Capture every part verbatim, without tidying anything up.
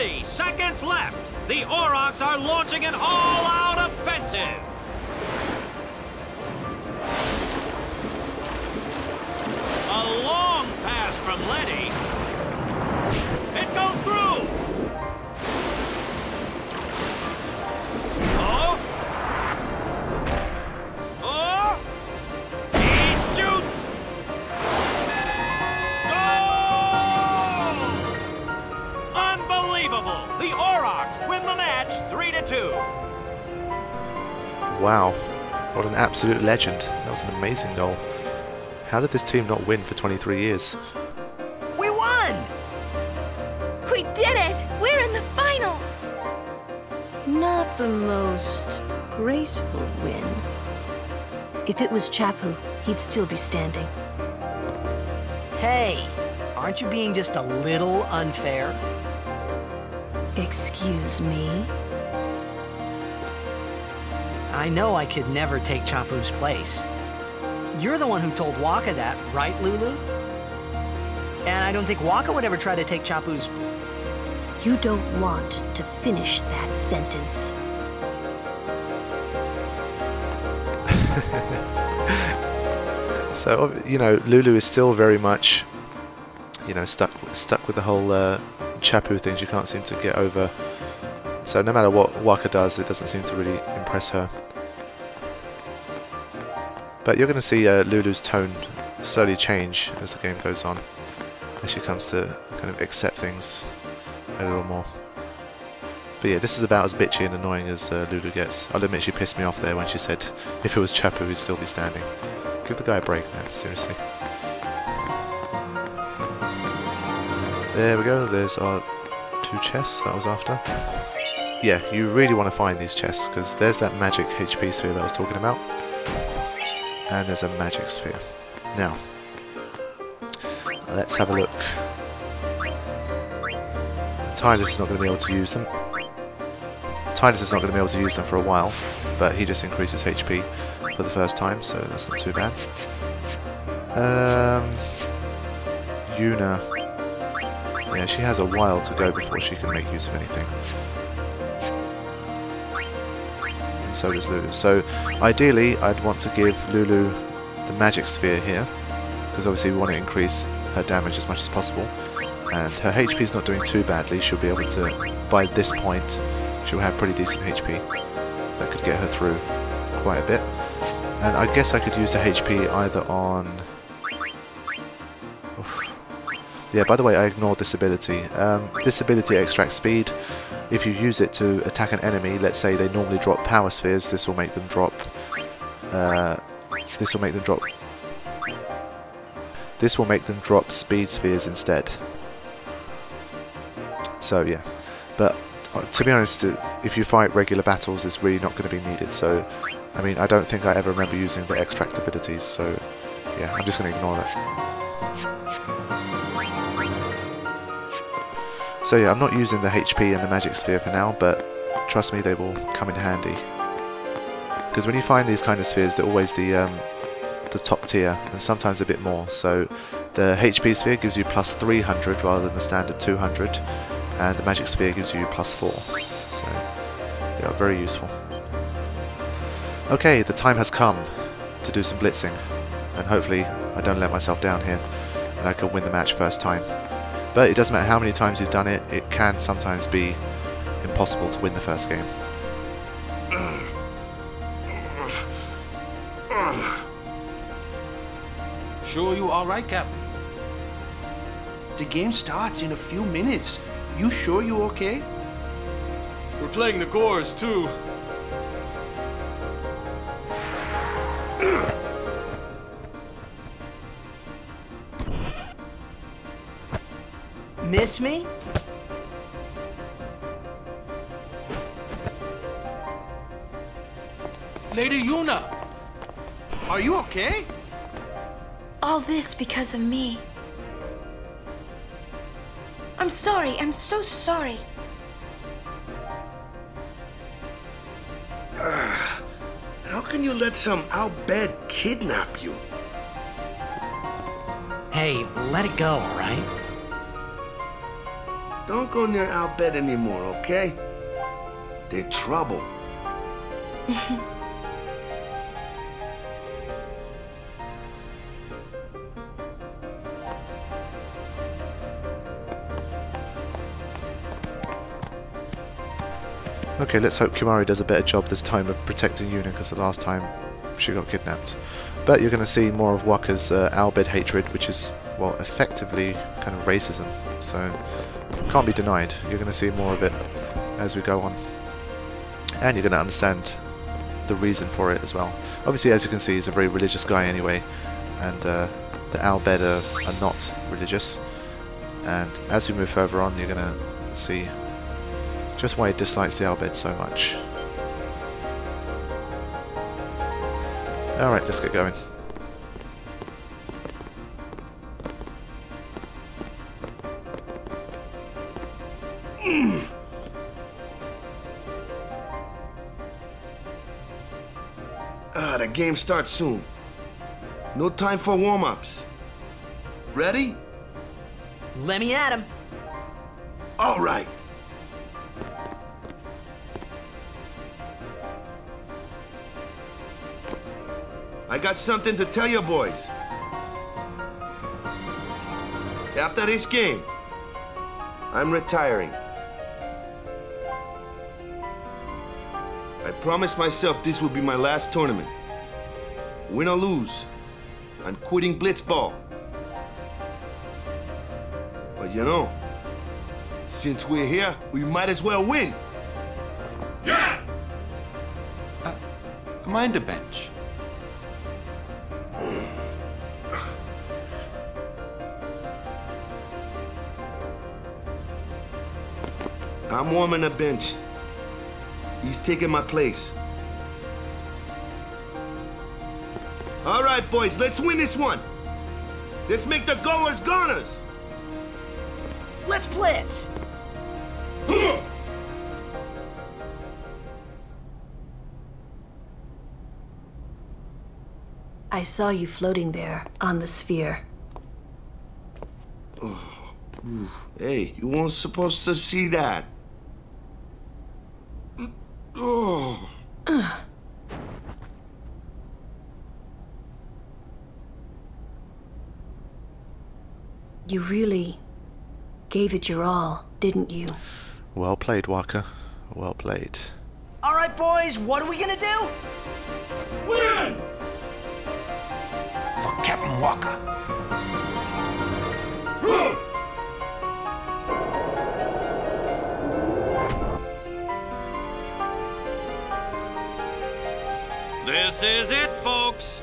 thirty seconds left. The Aurochs are launching an all-out offensive. A long pass from Letty. It goes through. Oh. Oh. He shoots. Goal! Unbelievable. The Aurochs win the match three to two. Wow. What an absolute legend. That was an amazing goal. How did this team not win for twenty-three years? We won! We did it! We're in the finals! Not the most graceful win. If it was Chapu, he'd still be standing. Hey, aren't you being just a little unfair? Excuse me? I know I could never take Chapu's place. You're the one who told Wakka that, right, Lulu? And I don't think Wakka would ever try to take Chapu's... You don't want to finish that sentence. So, you know, Lulu is still very much, you know, stuck stuck with the whole uh, Chapu thing. She can't seem to get over. So no matter what Wakka does, it doesn't seem to really impress her. But you're going to see uh, Lulu's tone slowly change as the game goes on, as she comes to kind of accept things a little more. But yeah, this is about as bitchy and annoying as uh, Lulu gets. I'll admit she pissed me off there when she said if it was Chapu he'd still be standing. Give the guy a break, man, seriously. There we go, there's our two chests that was after. Yeah, you really want to find these chests, because there's that magic H P sphere that I was talking about. And there's a magic sphere. Now, let's have a look. Tidus is not going to be able to use them. Tidus is not going to be able to use them for a while, but he just increases H P for the first time, so that's not too bad. Um, Yuna, yeah, she has a while to go before she can make use of anything. And so does Lulu. So ideally I'd want to give Lulu the magic sphere here, because obviously we want to increase her damage as much as possible, and her H P is not doing too badly. She'll be able to, by this point she'll have pretty decent H P that could get her through quite a bit. And I guess I could use the H P either on... Oof. Yeah, by the way, I ignored this ability. Um, this ability extracts speed. If you use it to attack an enemy, let's say they normally drop power spheres, this will make them drop... Uh, this will make them drop... This will make them drop speed spheres instead. So yeah, but uh, to be honest, if you fight regular battles, it's really not going to be needed. So, I mean, I don't think I ever remember using the extract abilities, so yeah, I'm just going to ignore that. So yeah, I'm not using the H P and the magic sphere for now, but trust me, they will come in handy. Because when you find these kind of spheres, they're always the um, the top tier, and sometimes a bit more. So the H P sphere gives you plus three hundred rather than the standard two hundred, and the magic sphere gives you plus four. So they are very useful. Okay, the time has come to do some blitzing, and hopefully I don't let myself down here, and I can win the match first time. But it doesn't matter how many times you've done it, it can sometimes be impossible to win the first game. Sure you alright, Captain? The game starts in a few minutes. You sure you okay? We're playing the Goers too. Miss me? Lady Yuna! Are you okay? All this because of me. I'm sorry, I'm so sorry. Uh, how can you let some Al Bhed kidnap you? Hey, let it go, alright? Don't go near Al Bhed anymore, okay? They're trouble. Okay, let's hope Kumari does a better job this time of protecting Yuna, because the last time she got kidnapped. But you're going to see more of Wakka's uh, Al Bhed hatred, which is, well, effectively kind of racism, so can't be denied. You're going to see more of it as we go on, and you're going to understand the reason for it as well. Obviously, as you can see, he's a very religious guy anyway, and uh, the Al Bhed are, are not religious, and as we move further on, you're going to see just why he dislikes the Al Bhed so much. Alright, let's get going. Mm. Ah, the game starts soon. No time for warm-ups. Ready? Let me at him. Alright. I got something to tell you boys. After this game, I'm retiring. I promised myself this would be my last tournament. Win or lose, I'm quitting Blitzball. But you know, since we're here, we might as well win. Yeah! Uh, mind a bench. I'm warming a bench. He's taking my place. All right, boys, let's win this one. Let's make the goers goners. Let's blitz. I saw you floating there on the sphere. Oh. Hey, you weren't supposed to see that. Oh. Ugh. You really gave it your all, didn't you? Well played, Walker. Well played. All right, boys, what are we gonna do? Win! For Captain Walker. Woo! This is it, folks.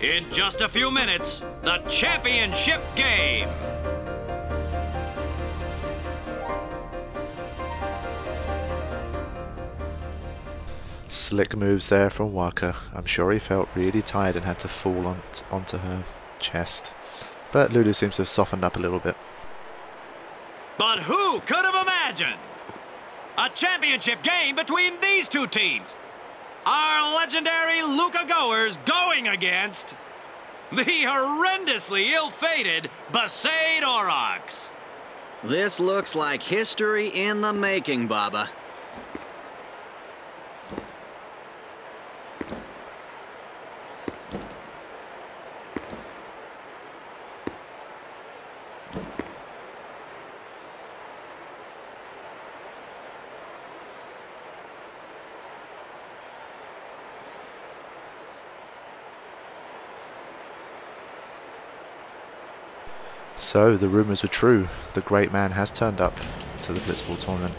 In just a few minutes, the championship game. Slick moves there from Wakka. I'm sure he felt really tired and had to fall on onto her chest. But Lulu seems to have softened up a little bit. But who could have imagined a championship game between these two teams? Our legendary Luca Goers going against the horrendously ill-fated Besaid Aurochs. This looks like history in the making, Baba. So, the rumours were true. The great man has turned up to the Blitzball tournament.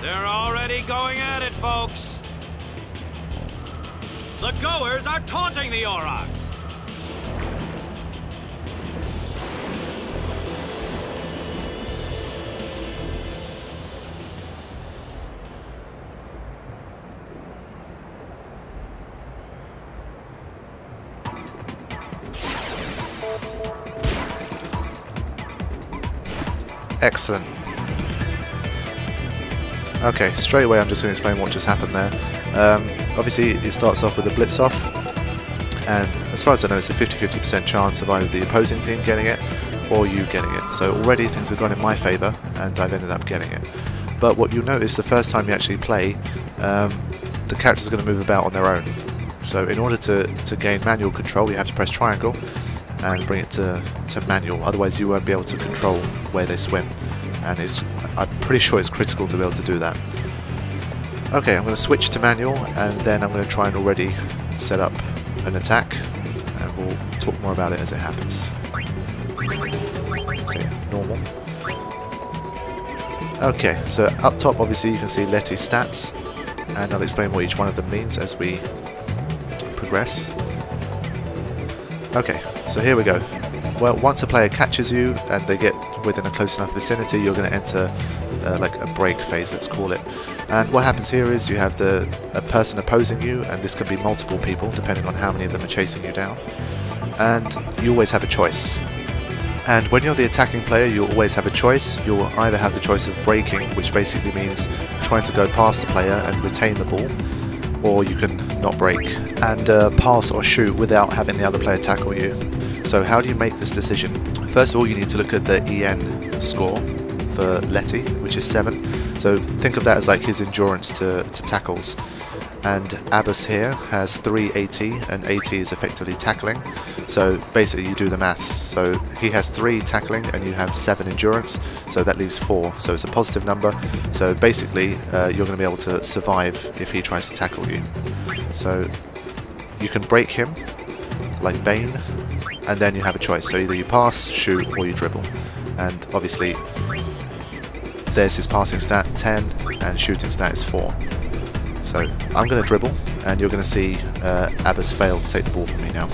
They're already going at it, folks. The Goers are taunting the Aurochs. Excellent. Okay, straight away I'm just going to explain what just happened there. Um, obviously it starts off with a blitz off, and as far as I know it's a fifty fifty percent chance of either the opposing team getting it or you getting it. So already things have gone in my favour and I've ended up getting it. But what you'll notice the first time you actually play, um, the characters are going to move about on their own. So in order to, to gain manual control you have to press triangle and bring it to, to manual, otherwise you won't be able to control where they swim. And it's, I'm pretty sure it's critical to be able to do that. Okay, I'm going to switch to manual and then I'm going to try and already set up an attack, and we'll talk more about it as it happens. So yeah, normal. Okay, so up top obviously you can see Letty's stats, and I'll explain what each one of them means as we progress. Okay, so here we go. Well, once a player catches you and they get within a close enough vicinity, you're going to enter uh, like a break phase, let's call it. And what happens here is you have the a person opposing you, and this can be multiple people depending on how many of them are chasing you down, and you always have a choice. And when you're the attacking player you always have a choice. You'll either have the choice of breaking, which basically means trying to go past the player and retain the ball, or you can not break and uh, pass or shoot without having the other player tackle you. So how do you make this decision? First of all, you need to look at the E N score for Letty, which is seven. So think of that as like his endurance to, to tackles. And Abbas here has three A T, and A T is effectively tackling. So basically you do the maths. So he has three tackling and you have seven endurance, so that leaves four. So it's a positive number. So basically uh, you're going to be able to survive if he tries to tackle you. So you can break him, like Vayne, and then you have a choice. So either you pass, shoot, or you dribble. And obviously there's his passing stat, ten, and shooting stat is four. So I'm going to dribble, and you're going to see uh, Abbas fail to take the ball from me now.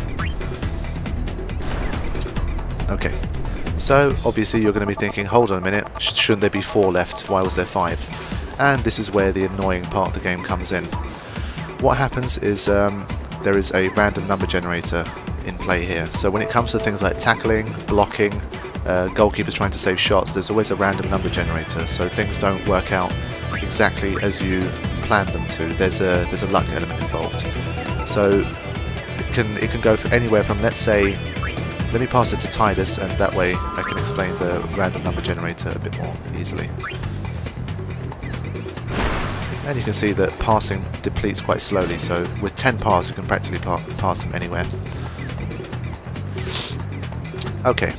Okay, so obviously you're going to be thinking, hold on a minute, sh shouldn't there be four left? Why was there five? And this is where the annoying part of the game comes in. What happens is um, there is a random number generator in play here. So when it comes to things like tackling, blocking, uh, goalkeepers trying to save shots, there's always a random number generator. So things don't work out exactly as you planned them to. There's a there's a luck element involved. So it can it can go for anywhere from, let's say, let me pass it to Tidus, and that way I can explain the random number generator a bit more easily. And you can see that passing depletes quite slowly, so with ten passes you can practically pa pass them anywhere. Okay,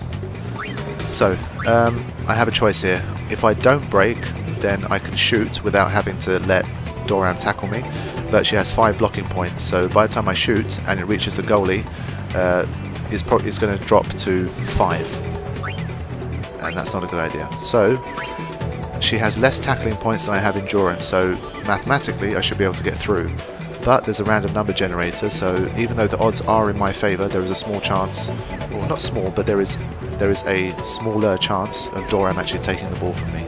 so um, I have a choice here. If I don't break, then I can shoot without having to let Doram tackle me, but she has five blocking points, so by the time I shoot and it reaches the goalie, uh, it's, it's going to drop to five, and that's not a good idea. So she has less tackling points than I have endurance, so mathematically I should be able to get through. But there's a random number generator, so even though the odds are in my favour, there is a small chance, well not small, but there is there is a smaller chance of Doram actually taking the ball from me.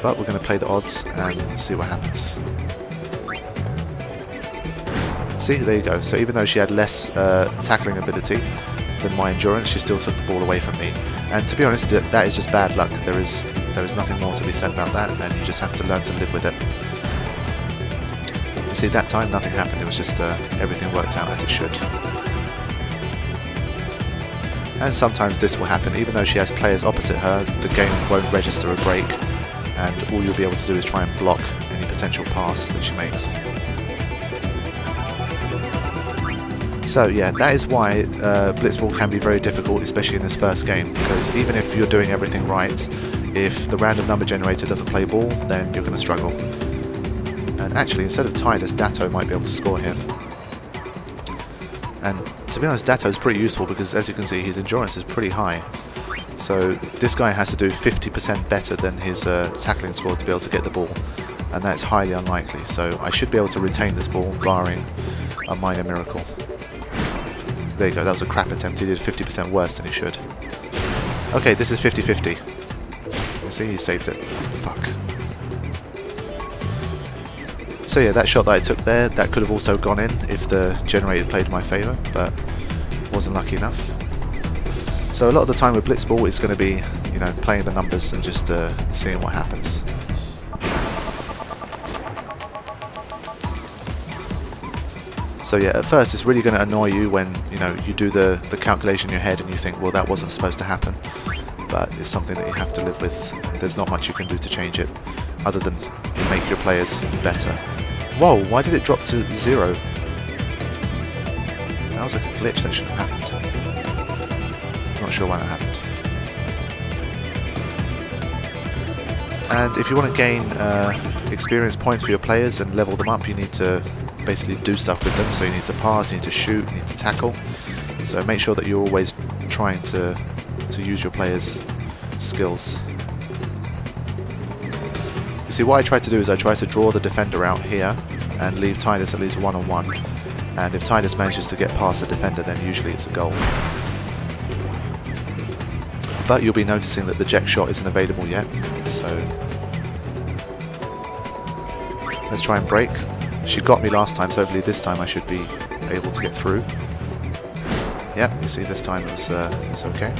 But we're going to play the odds and see what happens. See, there you go. So even though she had less uh, tackling ability than my endurance, she still took the ball away from me. And to be honest, that is just bad luck. There is, there is nothing more to be said about that, and you just have to learn to live with it. See, that time nothing happened, it was just uh, everything worked out as it should. And sometimes this will happen, even though she has players opposite her, the game won't register a break, and all you'll be able to do is try and block any potential pass that she makes. So yeah, that is why uh, Blitzball can be very difficult, especially in this first game, because even if you're doing everything right, if the random number generator doesn't play ball, then you're going to struggle. And actually, instead of Tidus, Datto might be able to score him. And to be honest, Datto is pretty useful because, as you can see, his endurance is pretty high. So this guy has to do fifty percent better than his uh, tackling score to be able to get the ball. And that's highly unlikely, so I should be able to retain this ball, barring a minor miracle. There you go, that was a crap attempt. He did fifty percent worse than he should. Okay, this is fifty fifty. You see, he saved it. Fuck. So yeah, that shot that I took there, that could have also gone in if the generator played in my favour, but wasn't lucky enough. So a lot of the time with Blitzball it's going to be, you you know, playing the numbers and just uh, seeing what happens. So yeah, at first it's really going to annoy you when, you know, you do the, the calculation in your head and you think, well, that wasn't supposed to happen. But it's something that you have to live with. There's not much you can do to change it, other than make your players better. Whoa, why did it drop to zero? That was like a glitch that shouldn't have happened. Not sure why that happened. And if you want to gain uh, experience points for your players and level them up, you need to basically do stuff with them. So you need to pass, you need to shoot, you need to tackle. So make sure that you're always trying to, to use your players' skills. You see, what I try to do is I try to draw the defender out here and leave Tidus at least one-on-one. And if Tidus manages to get past the defender, then usually it's a goal. But you'll be noticing that the Jecht Shot isn't available yet, so let's try and break. She got me last time, so hopefully this time I should be able to get through. Yep, you see, this time it was, uh, it was okay.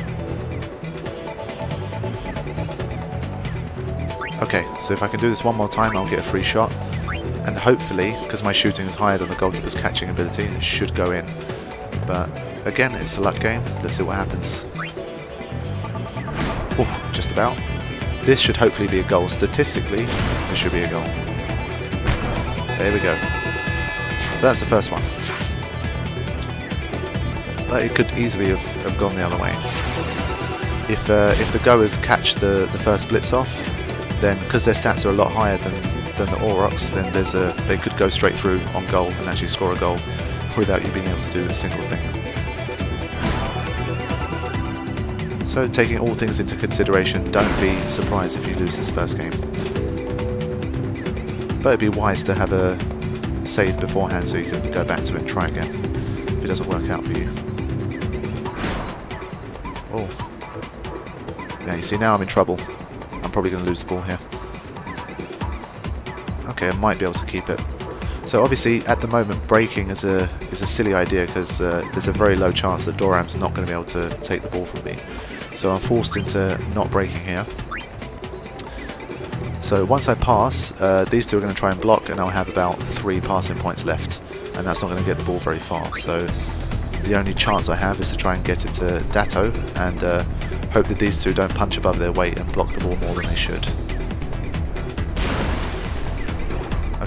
Okay, so if I can do this one more time, I'll get a free shot. And hopefully, because my shooting is higher than the goalkeeper's catching ability, it should go in. But again, it's a luck game. Let's see what happens. Oof, just about. This should hopefully be a goal. Statistically, it should be a goal. There we go. So that's the first one. But it could easily have, have gone the other way. If, uh, if the goers catch the, the first blitz off, then because their stats are a lot higher than, than the Aurochs, then there's a, they could go straight through on goal and actually score a goal without you being able to do a single thing. So taking all things into consideration, don't be surprised if you lose this first game. But it'd be wise to have a save beforehand so you can go back to it and try again if it doesn't work out for you. Oh. Yeah, you see, now I'm in trouble. I'm probably going to lose the ball here. Okay, I might be able to keep it. So obviously, at the moment, breaking is a is a silly idea because uh, there's a very low chance that Doram's not going to be able to take the ball from me. So I'm forced into not breaking here. So once I pass, uh, these two are going to try and block, and I'll have about three passing points left, and that's not going to get the ball very far. So the only chance I have is to try and get it to Datto and uh, hope that these two don't punch above their weight and block the ball more than they should.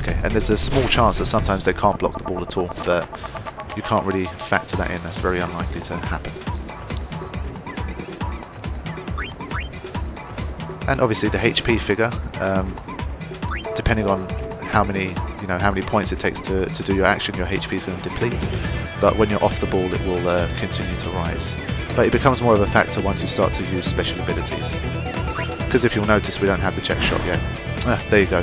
Okay, and there's a small chance that sometimes they can't block the ball at all, but you can't really factor that in. That's very unlikely to happen. And obviously the H P figure, um, depending on how many, you know, how many points it takes to, to do your action, your H P is going to deplete. But when you're off the ball, it will uh, continue to rise. But it becomes more of a factor once you start to use special abilities. Because if you'll notice, we don't have the Jecht Shot yet. Ah, there you go.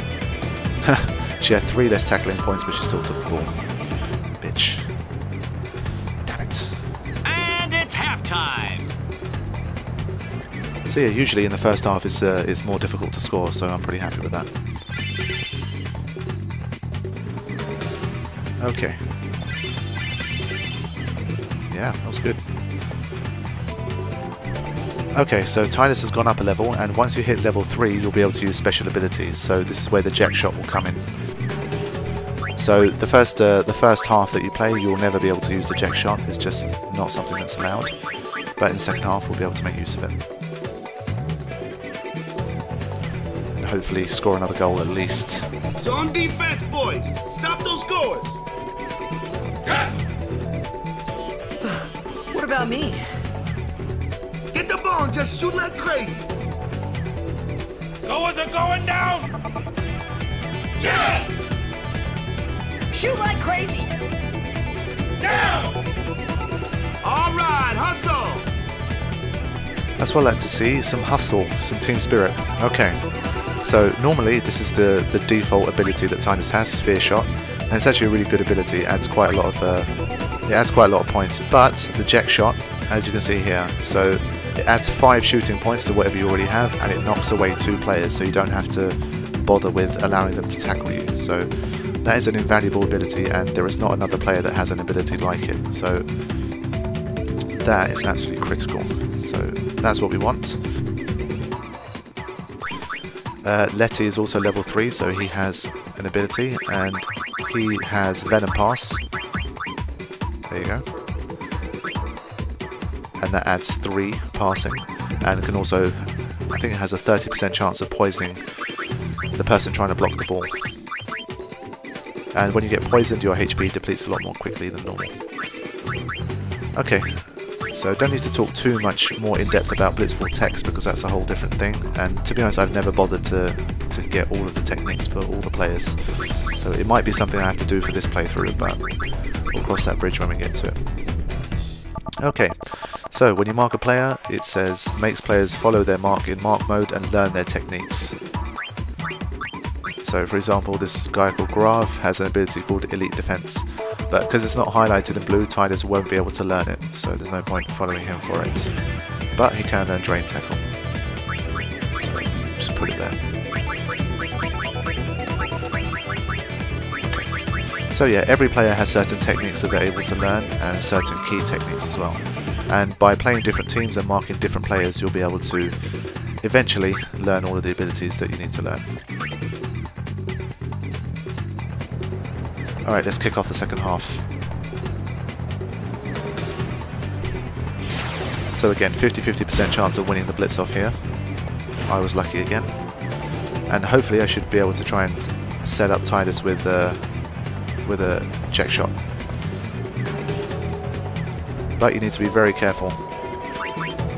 She had three less tackling points, but she still took the ball. Bitch. Damn it. And it's halftime. So yeah, usually in the first half, it's, uh, it's more difficult to score, so I'm pretty happy with that. Okay. Yeah, that was good. Okay, so Tidus has gone up a level, and once you hit level three, you'll be able to use special abilities. So this is where the Jecht Shot will come in. So the first uh, the first half that you play, you'll never be able to use the Jecht Shot. It's just not something that's allowed. But in the second half, we'll be able to make use of it. And hopefully score another goal at least. So on defense, boys! Stop those goals! What about me? Just shoot like crazy. Goers are going down. Yeah. Shoot like crazy. Now. All right, hustle. That's what I like to see. Some hustle, some team spirit. Okay. So normally this is the the default ability that Tidus has, Sphere Shot, and it's actually a really good ability. It adds quite a lot of uh, it adds quite a lot of points. But the Jecht Shot, as you can see here, so. It adds five shooting points to whatever you already have, and it knocks away two players, so you don't have to bother with allowing them to tackle you. So that is an invaluable ability, and there is not another player that has an ability like it. So that is absolutely critical. So that's what we want. Uh, Letty is also level three, so he has an ability, and he has Venom Pass. There you go. And that adds three passing, and can also, I think it has a thirty percent chance of poisoning the person trying to block the ball. And when you get poisoned, your H P depletes a lot more quickly than normal. Okay, so don't need to talk too much more in depth about Blitzball techs, because that's a whole different thing, and to be honest I've never bothered to, to get all of the techniques for all the players, so it might be something I have to do for this playthrough, but we'll cross that bridge when we get to it. Okay, so when you mark a player, it says makes players follow their mark in mark mode and learn their techniques. So for example, this guy called Grav has an ability called Elite Defense, but because it's not highlighted in blue, Tidus won't be able to learn it, so there's no point following him for it. But he can learn Drain Tackle. So just put it there. Okay. So yeah, every player has certain techniques that they're able to learn, and certain key techniques as well. And by playing different teams and marking different players, you'll be able to eventually learn all of the abilities that you need to learn. Alright, let's kick off the second half. So again, fifty fifty percent chance of winning the blitz off here. I was lucky again. And hopefully I should be able to try and set up Tidus with, uh, with a Jecht Shot. But you need to be very careful,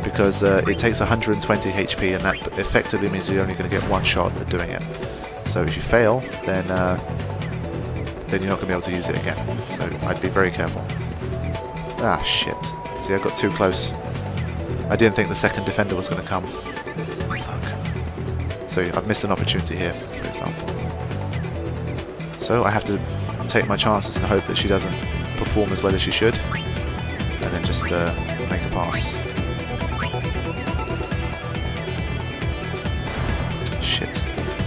because uh, it takes one hundred twenty H P, and that effectively means you're only going to get one shot at doing it. So if you fail, then... Uh, then you're not going to be able to use it again, so I'd be very careful. Ah, shit. See, I got too close. I didn't think the second defender was going to come. Fuck. So I've missed an opportunity here, for example. So I have to take my chances and hope that she doesn't perform as well as she should, and then just uh, make a pass.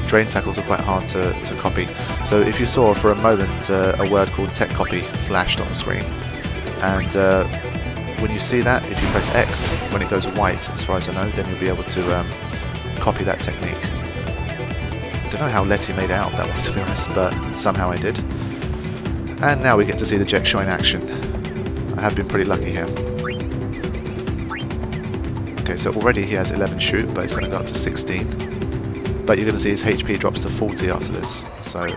Drain tackles are quite hard to, to copy, so if you saw for a moment uh, a word called tech copy flashed on the screen, and uh, when you see that, if you press X, when it goes white, as far as I know, then you'll be able to um, copy that technique. I don't know how Letty made it out of that one, to be honest, but somehow I did. And now we get to see the Jecht Shot in action. I have been pretty lucky here. Okay, so already he has eleven shoot, but it's going to go up to sixteen. But you're going to see his H P drops to forty after this, so, you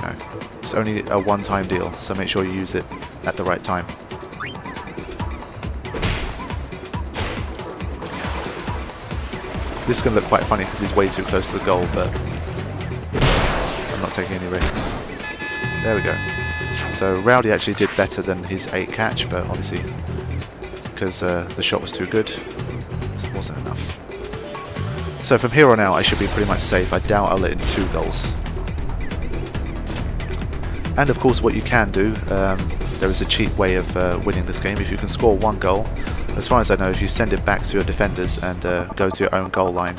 know, it's only a one-time deal, so make sure you use it at the right time. This is going to look quite funny because he's way too close to the goal, but I'm not taking any risks. There we go. So Rowdy actually did better than his eight catch, but obviously, because uh, the shot was too good, it wasn't enough. So from here on out I should be pretty much safe. I doubt I'll let in two goals. And of course what you can do, um, there is a cheap way of uh, winning this game. If you can score one goal, as far as I know, if you send it back to your defenders and uh, go to your own goal line,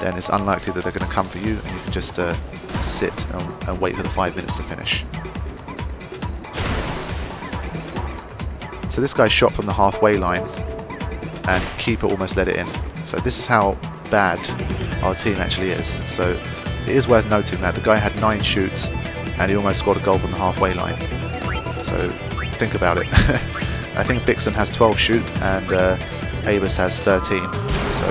then it's unlikely that they're going to come for you, and you can just uh, sit and, and wait for the five minutes to finish. So this guy shot from the halfway line, and keeper almost let it in. So this is how bad our team actually is. So it is worth noting that the guy had nine shoot and he almost scored a goal from the halfway line, so think about it. I think Bickson has twelve shoot and uh, Abbas has thirteen, so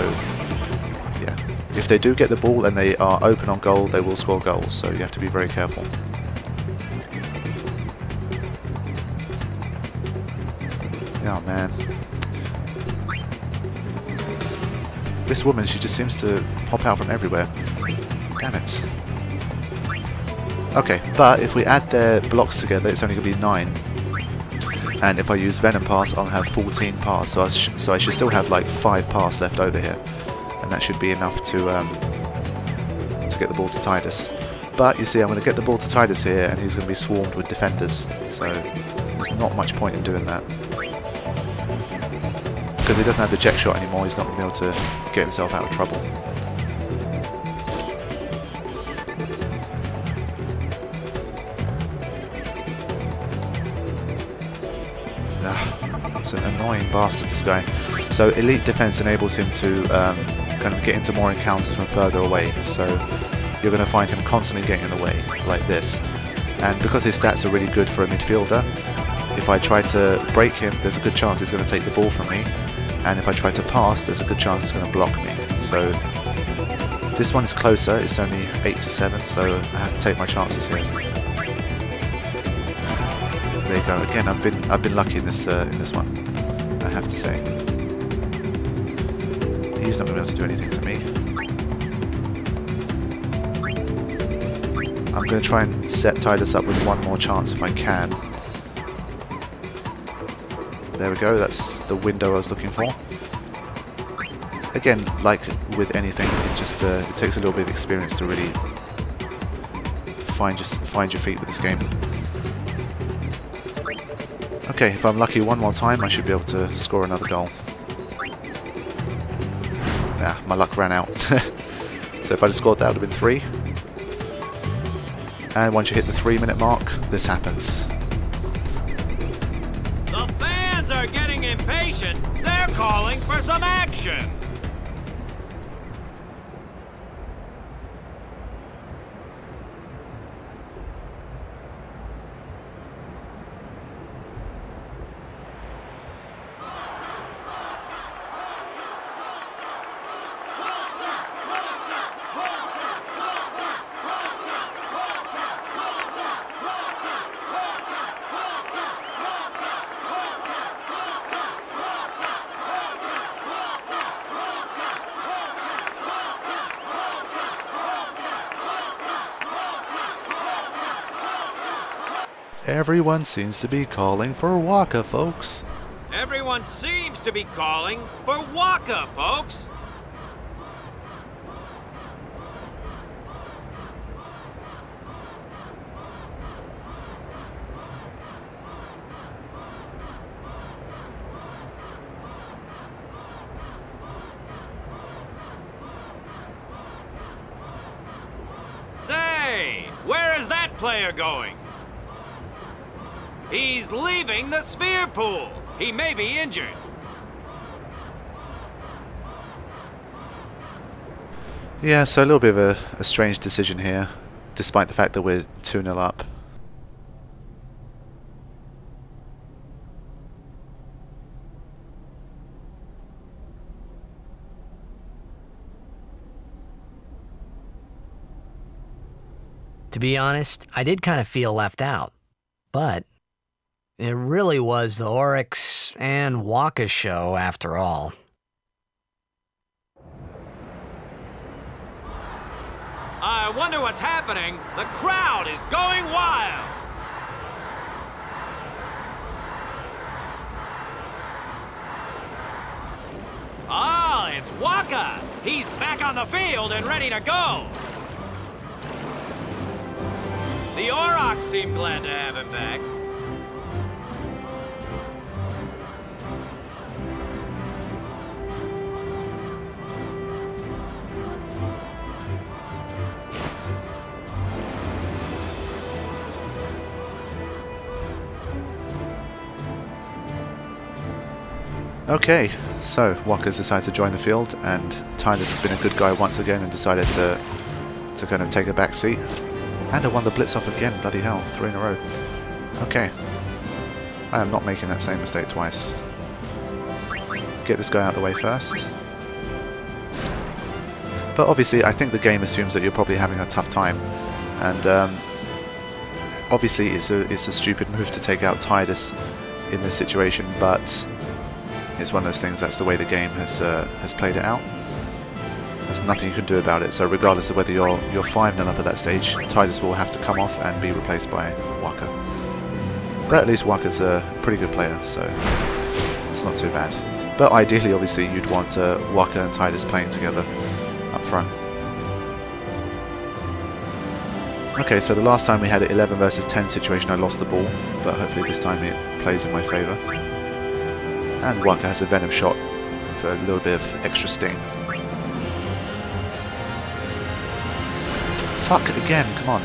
yeah, if they do get the ball and they are open on goal, they will score goals, so you have to be very careful. Oh man. This woman, she just seems to pop out from everywhere. Damn it. Okay, but if we add their blocks together, it's only going to be nine. And if I use Venom Pass, I'll have fourteen pass, so I, sh so I should still have like five pass left over here. And that should be enough to, um, to get the ball to Tidus. But you see, I'm going to get the ball to Tidus here, and he's going to be swarmed with defenders. So there's not much point in doing that. Because he doesn't have the Jecht Shot anymore, he's not going to be able to get himself out of trouble. Ugh, it's an annoying bastard, this guy. So Elite Defense enables him to um, kind of get into more encounters from further away, so you're going to find him constantly getting in the way, like this. And because his stats are really good for a midfielder, if I try to break him, there's a good chance he's going to take the ball from me, and if I try to pass, there's a good chance he's going to block me. So this one is closer, it's only eight to seven, so I have to take my chances here. There you go, again, I've been, I've been lucky in this, uh, in this one, I have to say. He's not going to be able to do anything to me. I'm going to try and set Tidus up with one more chance if I can. There we go, that's the window I was looking for. Again, like with anything, it just uh, it takes a little bit of experience to really find just find your feet with this game. Okay, if I'm lucky one more time, I should be able to score another goal. Nah, my luck ran out. So if I'd have scored that, it would have been three. And once you hit the three-minute mark, this happens. The fans are getting impatient. They're calling for some action. Everyone seems to be calling for Wakka, folks. Everyone seems to be calling for Wakka, folks. Say, where is that player going? He's leaving the sphere pool. He may be injured. Yeah, so a little bit of a, a strange decision here, despite the fact that we're two nil up. To be honest, I did kind of feel left out, but it really was the Aurochs and Wakka show after all. I wonder what's happening. The crowd is going wild. Ah, it's Wakka. He's back on the field and ready to go. The Aurochs seem glad to have him back. Okay, so Wakka's decided to join the field, and Tidus has been a good guy once again and decided to to kind of take a back seat. And I won the blitz off again, bloody hell, three in a row. Okay, I am not making that same mistake twice. Get this guy out of the way first. But obviously I think the game assumes that you're probably having a tough time, and um, obviously it's a, it's a stupid move to take out Tidus in this situation, but it's one of those things, that's the way the game has uh, has played it out. There's nothing you can do about it, so regardless of whether you're you're five nil up at that stage, Tidus will have to come off and be replaced by Wakka. But at least Wakka's a pretty good player, so it's not too bad. But ideally, obviously, you'd want uh, Wakka and Tidus playing together up front. Okay, so the last time we had an eleven versus ten situation, I lost the ball, but hopefully this time it plays in my favour. And Wakka has a Venom Shot for a little bit of extra sting. Fuck, again, come on.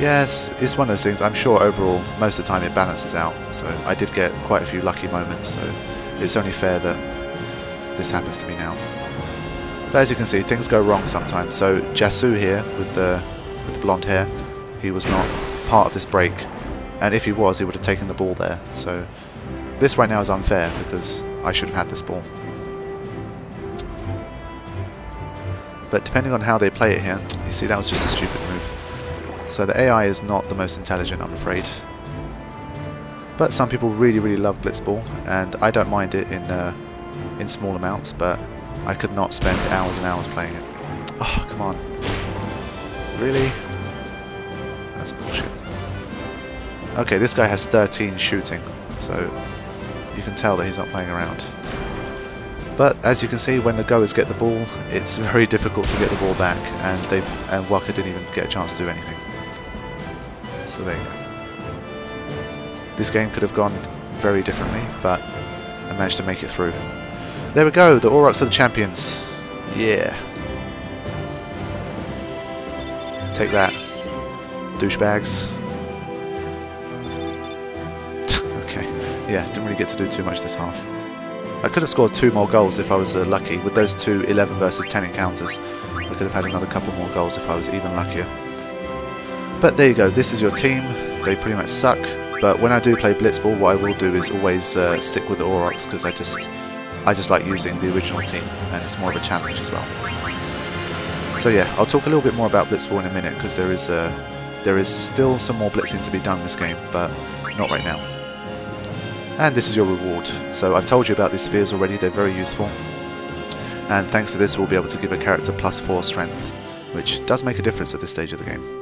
Yes, it's one of those things. I'm sure overall, most of the time it balances out. So I did get quite a few lucky moments, so it's only fair that this happens to me now. But as you can see, things go wrong sometimes. So Jasu here with the, with the blonde hair, he was not part of this break, and if he was, he would have taken the ball there. So this right now is unfair because I should have had this ball. But depending on how they play it here, you see that was just a stupid move. So the A I is not the most intelligent, I'm afraid. But some people really, really love Blitzball, and I don't mind it in uh, in small amounts, but I could not spend hours and hours playing it. Oh, come on. Really? That's bullshit. Okay, this guy has thirteen shooting, so you can tell that he's not playing around. But as you can see, when the Goers get the ball, it's very difficult to get the ball back, and they've and Walker didn't even get a chance to do anything. So there you go. This game could have gone very differently, but I managed to make it through. There we go, the Aurochs are the champions. Yeah. Take that, douchebags. Okay, yeah, didn't really get to do too much this half. I could have scored two more goals if I was uh, lucky. With those two eleven versus ten encounters, I could have had another couple more goals if I was even luckier. But there you go, this is your team. They pretty much suck, but when I do play Blitzball, what I will do is always uh, stick with the Aurochs, because I just I just like using the original team, and it's more of a challenge as well. So yeah, I'll talk a little bit more about Blitzball in a minute, because there is uh, there is still some more blitzing to be done this game, but not right now. And this is your reward. So I've told you about these spheres already, they're very useful. And thanks to this, we'll be able to give a character plus four strength, which does make a difference at this stage of the game.